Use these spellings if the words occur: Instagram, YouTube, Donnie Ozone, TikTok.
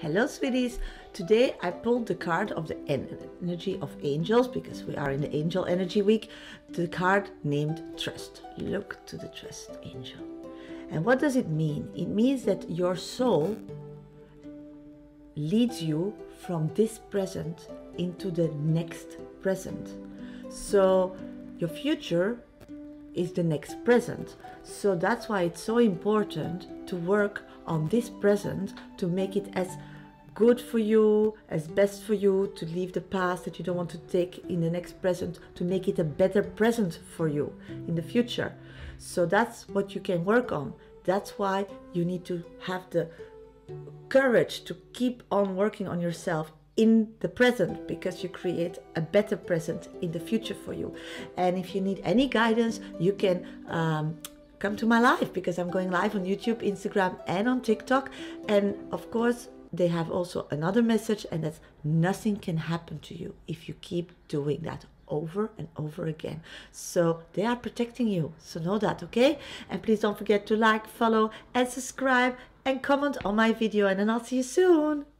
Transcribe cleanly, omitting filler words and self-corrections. Hello sweeties, today I pulled the card of the energy of angels because we are in the angel energy week, the card named trust. Look to the trust angel. And what does it mean? It means that your soul leads you from this present into the next present. So your future is the next present. So that's why it's so important to work on this present to make it as good for you, as best for you, to leave the past that you don't want to take in the next present, to make it a better present for you in the future. So that's what you can work on. That's why you need to have the courage to keep on working on yourself in the present, because you create a better present in the future for you. And if you need any guidance, you can come to my live, because I'm going live on YouTube, Instagram and on TikTok. And of course, they have also another message, and that's nothing can happen to you if you keep doing that over and over again. So they are protecting you. So know that, okay? And please don't forget to like, follow and subscribe and comment on my video, and then I'll see you soon.